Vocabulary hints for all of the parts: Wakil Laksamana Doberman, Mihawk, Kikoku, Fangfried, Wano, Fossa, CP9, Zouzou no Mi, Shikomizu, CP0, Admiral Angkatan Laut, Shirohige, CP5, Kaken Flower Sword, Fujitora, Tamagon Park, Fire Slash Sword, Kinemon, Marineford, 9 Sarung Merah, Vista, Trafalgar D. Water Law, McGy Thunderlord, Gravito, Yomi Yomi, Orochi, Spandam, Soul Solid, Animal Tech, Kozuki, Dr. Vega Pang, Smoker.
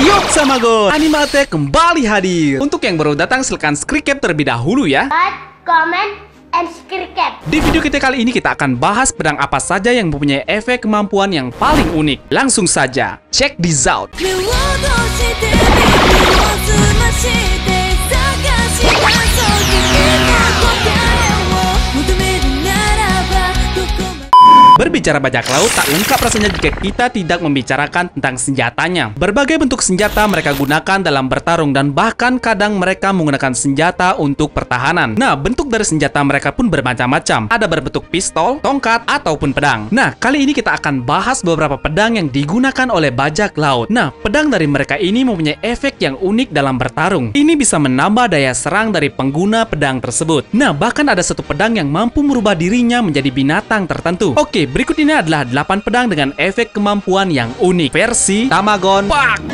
Yuk Tamagon, Animal Tech kembali hadir. Untuk yang baru datang silahkan subscribe terlebih dahulu ya. Like, comment, and subscribe. Di video kita kali ini kita akan bahas pedang apa saja yang mempunyai efek kemampuan yang paling unik. Langsung saja, check this out. Berbicara bajak laut, tak lengkap rasanya jika kita tidak membicarakan tentang senjatanya. Berbagai bentuk senjata mereka gunakan dalam bertarung dan bahkan kadang mereka menggunakan senjata untuk pertahanan. Nah, bentuk dari senjata mereka pun bermacam-macam. Ada berbentuk pistol, tongkat, ataupun pedang. Nah, kali ini kita akan bahas beberapa pedang yang digunakan oleh bajak laut. Nah, pedang dari mereka ini mempunyai efek yang unik dalam bertarung. Ini bisa menambah daya serang dari pengguna pedang tersebut. Nah, bahkan ada satu pedang yang mampu merubah dirinya menjadi binatang tertentu. Oke, berikut ini adalah 8 pedang dengan efek kemampuan yang unik versi Tamagon Park.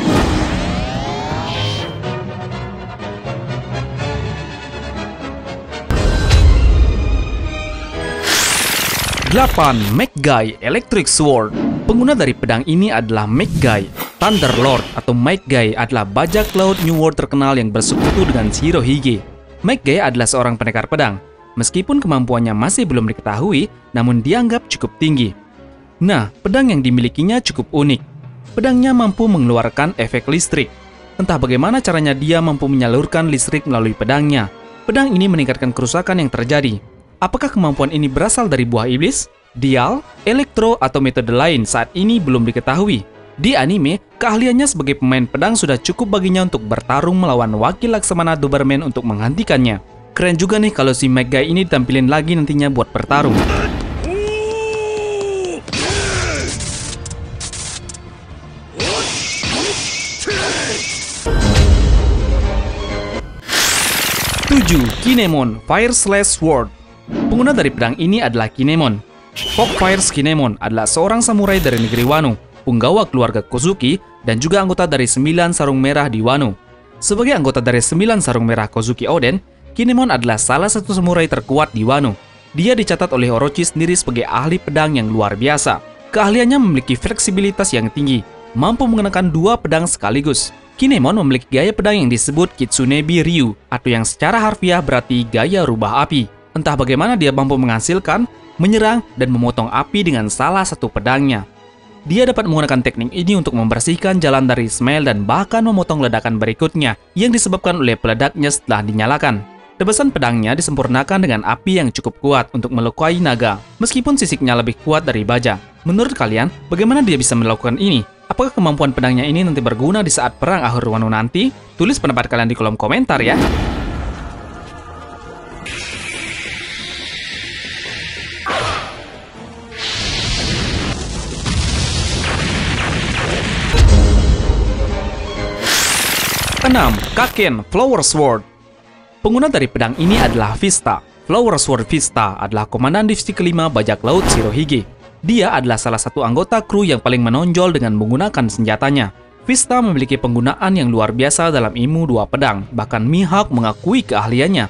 McGy Electric Sword. Pengguna dari pedang ini adalah McGy Thunderlord atau McGy adalah bajak laut New World terkenal yang bersekutu dengan Shirohige. McGy adalah seorang pendekar pedang. Meskipun kemampuannya masih belum diketahui, namun dianggap cukup tinggi. Nah, pedang yang dimilikinya cukup unik. Pedangnya mampu mengeluarkan efek listrik. Entah bagaimana caranya dia mampu menyalurkan listrik melalui pedangnya. Pedang ini meningkatkan kerusakan yang terjadi. Apakah kemampuan ini berasal dari buah iblis, dial, elektro, atau metode lain saat ini belum diketahui. Di anime, keahliannya sebagai pemain pedang sudah cukup baginya untuk bertarung melawan Wakil Laksamana Doberman untuk menghentikannya. Keren juga nih kalau si McGy ini ditampilin lagi nantinya buat bertarung. Kinemon Fire Slash Sword. Pengguna dari pedang ini adalah Kinemon. Fire Kinemon adalah seorang samurai dari negeri Wano, punggawa keluarga Kozuki, dan juga anggota dari 9 Sarung Merah di Wano. Sebagai anggota dari 9 Sarung Merah Kozuki Oden, Kinemon adalah salah satu samurai terkuat di Wano. Dia dicatat oleh Orochi sendiri sebagai ahli pedang yang luar biasa. Keahliannya memiliki fleksibilitas yang tinggi, mampu mengenakan 2 pedang sekaligus. Kinemon memiliki gaya pedang yang disebut Kitsunebi Ryu, atau yang secara harfiah berarti gaya rubah api. Entah bagaimana dia mampu menghasilkan, menyerang, dan memotong api dengan salah satu pedangnya. Dia dapat menggunakan teknik ini untuk membersihkan jalan dari smell dan bahkan memotong ledakan berikutnya yang disebabkan oleh peledaknya setelah dinyalakan. Tebasan pedangnya disempurnakan dengan api yang cukup kuat untuk melukai naga, meskipun sisiknya lebih kuat dari baja. Menurut kalian, bagaimana dia bisa melakukan ini? Apakah kemampuan pedangnya ini nanti berguna di saat perang akhir Wano nanti? Tulis pendapat kalian di kolom komentar ya. Kaken Flower Sword. Pengguna dari pedang ini adalah Vista. Flower Sword Vista adalah komandan divisi ke-5 bajak laut Shirohige. Dia adalah salah satu anggota kru yang paling menonjol dengan menggunakan senjatanya. Vista memiliki penggunaan yang luar biasa dalam ilmu 2 pedang, bahkan Mihawk mengakui keahliannya.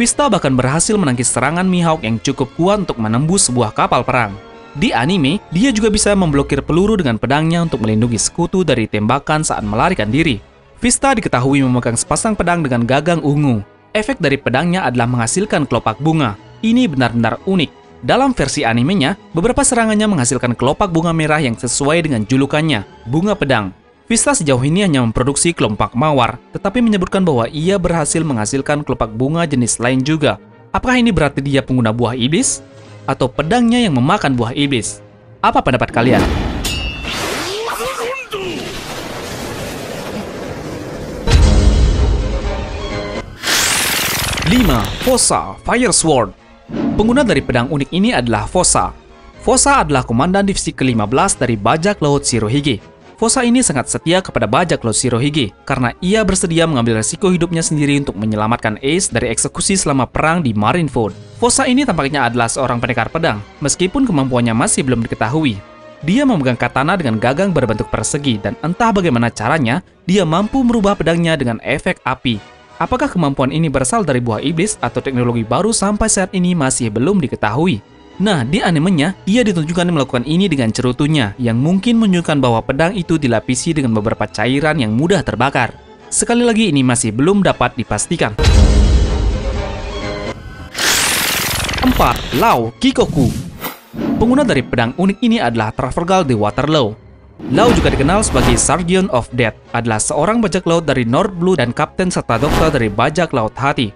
Vista bahkan berhasil menangkis serangan Mihawk yang cukup kuat untuk menembus sebuah kapal perang. Di anime, dia juga bisa memblokir peluru dengan pedangnya untuk melindungi sekutu dari tembakan saat melarikan diri. Vista diketahui memegang sepasang pedang dengan gagang ungu. Efek dari pedangnya adalah menghasilkan kelopak bunga. Ini benar-benar unik. Dalam versi animenya, beberapa serangannya menghasilkan kelopak bunga merah yang sesuai dengan julukannya, bunga pedang. Vista sejauh ini hanya memproduksi kelopak mawar, tetapi menyebutkan bahwa ia berhasil menghasilkan kelopak bunga jenis lain juga. Apakah ini berarti dia pengguna buah iblis? Atau pedangnya yang memakan buah iblis? Apa pendapat kalian? Fossa Fire Sword. Pengguna dari pedang unik ini adalah Fossa. Fossa adalah komandan divisi ke-15 dari bajak laut Shirohige. Fossa ini sangat setia kepada bajak laut Shirohige karena ia bersedia mengambil resiko hidupnya sendiri untuk menyelamatkan Ace dari eksekusi selama perang di Marineford. Fossa ini tampaknya adalah seorang pendekar pedang, meskipun kemampuannya masih belum diketahui. Dia memegang katana dengan gagang berbentuk persegi dan entah bagaimana caranya, dia mampu merubah pedangnya dengan efek api. Apakah kemampuan ini berasal dari buah iblis atau teknologi baru sampai saat ini masih belum diketahui? Nah, di animenya, ia ditunjukkan melakukan ini dengan cerutunya, yang mungkin menunjukkan bahwa pedang itu dilapisi dengan beberapa cairan yang mudah terbakar. Sekali lagi, ini masih belum dapat dipastikan. 4. Law Kikoku. Pengguna dari pedang unik ini adalah Trafalgar D. Water Law. Law juga dikenal sebagai Sergeant of Death, adalah seorang bajak laut dari North Blue dan kapten serta dokter dari bajak laut hati.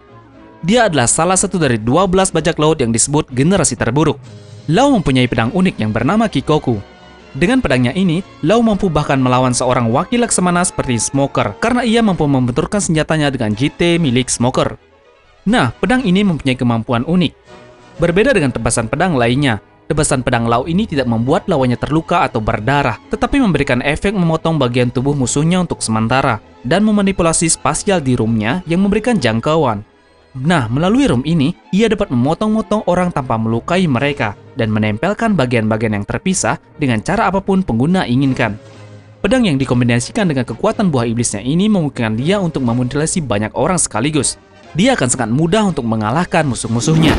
Dia adalah salah satu dari 12 bajak laut yang disebut generasi terburuk. Law mempunyai pedang unik yang bernama Kikoku. Dengan pedangnya ini, Law mampu bahkan melawan seorang wakil laksamana seperti Smoker, karena ia mampu membenturkan senjatanya dengan JT milik Smoker. Nah, pedang ini mempunyai kemampuan unik. Berbeda dengan tebasan pedang lainnya, tebasan pedang Law ini tidak membuat lawannya terluka atau berdarah, tetapi memberikan efek memotong bagian tubuh musuhnya untuk sementara, dan memanipulasi spasial di roomnya yang memberikan jangkauan. Nah, melalui room ini, ia dapat memotong-motong orang tanpa melukai mereka dan menempelkan bagian-bagian yang terpisah dengan cara apapun pengguna inginkan. Pedang yang dikombinasikan dengan kekuatan buah iblisnya ini memungkinkan dia untuk memutilasi banyak orang sekaligus. Dia akan sangat mudah untuk mengalahkan musuh-musuhnya.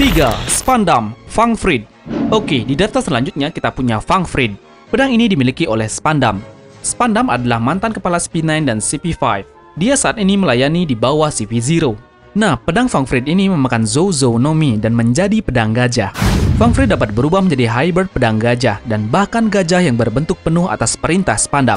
3. Spandam Fangfried. Oke, di daftar selanjutnya kita punya Fangfried. Pedang ini dimiliki oleh Spandam. Spandam adalah mantan kepala CP9 dan CP5. Dia saat ini melayani di bawah CP0. Nah, pedang Fangfried ini memakan Zouzou no Mi dan menjadi pedang gajah. Fangfried dapat berubah menjadi hybrid pedang gajah dan bahkan gajah yang berbentuk penuh atas perintah Spandam.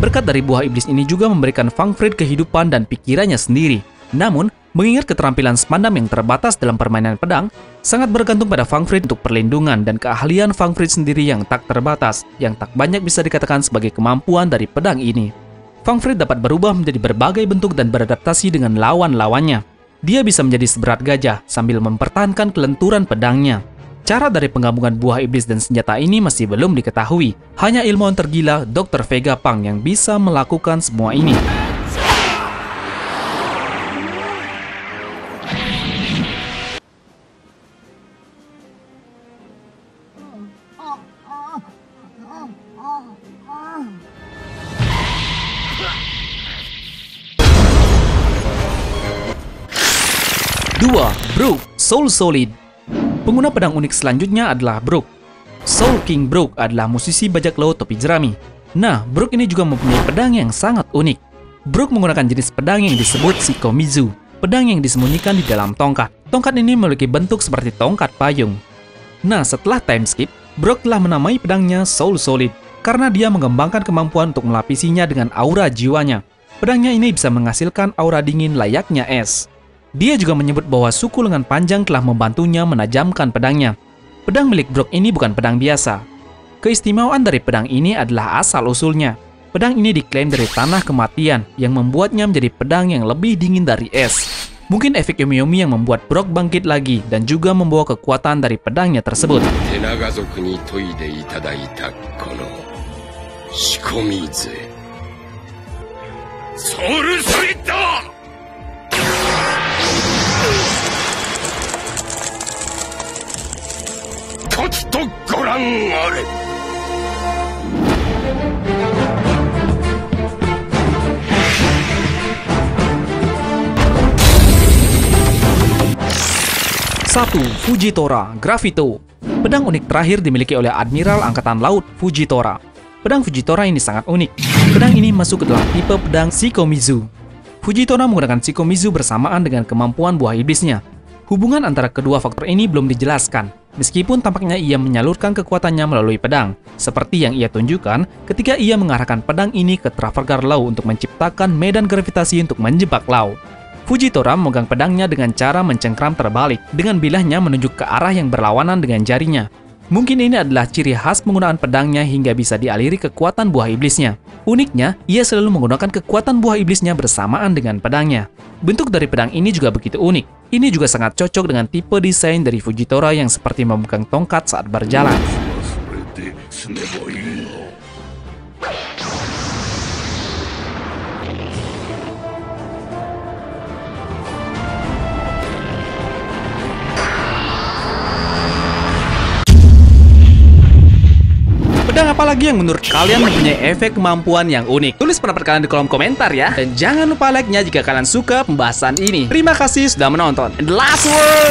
Berkat dari buah iblis ini juga memberikan Fangfried kehidupan dan pikirannya sendiri. Namun, mengingat keterampilan Spandam yang terbatas dalam permainan pedang, sangat bergantung pada Fangfried untuk perlindungan dan keahlian Fangfried sendiri yang tak terbatas, yang tak banyak bisa dikatakan sebagai kemampuan dari pedang ini. Fangfried dapat berubah menjadi berbagai bentuk dan beradaptasi dengan lawan-lawannya. Dia bisa menjadi seberat gajah sambil mempertahankan kelenturan pedangnya. Cara dari penggabungan buah iblis dan senjata ini masih belum diketahui. Hanya ilmuwan tergila Dr. Vega Pang yang bisa melakukan semua ini. 2. Brook Soul Solid. Pengguna pedang unik selanjutnya adalah Brook. Soul King Brook adalah musisi bajak laut topi jerami. Nah, Brook ini juga mempunyai pedang yang sangat unik. Brook menggunakan jenis pedang yang disebut Shikomizu, pedang yang disembunyikan di dalam tongkat. Tongkat ini memiliki bentuk seperti tongkat payung. Nah, setelah time skip, Brook telah menamai pedangnya Soul Solid karena dia mengembangkan kemampuan untuk melapisinya dengan aura jiwanya. Pedangnya ini bisa menghasilkan aura dingin layaknya es. Dia juga menyebut bahwa suku lengan panjang telah membantunya menajamkan pedangnya. Pedang milik Brook ini bukan pedang biasa. Keistimewaan dari pedang ini adalah asal-usulnya. Pedang ini diklaim dari tanah kematian, yang membuatnya menjadi pedang yang lebih dingin dari es. Mungkin efek Yomi Yomi yang membuat Brook bangkit lagi, dan juga membawa kekuatan dari pedangnya tersebut. Soul Solid. とご覧あれ。 1. Fujitora Gravito. Pedang unik terakhir dimiliki oleh Admiral Angkatan Laut Fujitora. Pedang Fujitora ini sangat unik. Pedang ini masuk ke dalam tipe pedang Shikomizu. Fujitora menggunakan Shikomizu bersamaan dengan kemampuan buah iblisnya. Hubungan antara kedua faktor ini belum dijelaskan. Meskipun tampaknya ia menyalurkan kekuatannya melalui pedang, seperti yang ia tunjukkan ketika ia mengarahkan pedang ini ke Trafalgar Law untuk menciptakan medan gravitasi untuk menjebak Law. Fujitora memegang pedangnya dengan cara mencengkram terbalik, dengan bilahnya menunjuk ke arah yang berlawanan dengan jarinya. Mungkin ini adalah ciri khas penggunaan pedangnya hingga bisa dialiri kekuatan buah iblisnya. Uniknya, ia selalu menggunakan kekuatan buah iblisnya bersamaan dengan pedangnya. Bentuk dari pedang ini juga begitu unik. Ini juga sangat cocok dengan tipe desain dari Fujitora yang seperti memegang tongkat saat berjalan. pedang apa lagi yang menurut kalian mempunyai efek kemampuan yang unik? Tulis pendapat kalian di kolom komentar ya. Dan jangan lupa like-nya jika kalian suka pembahasan ini. Terima kasih sudah menonton. And the last word.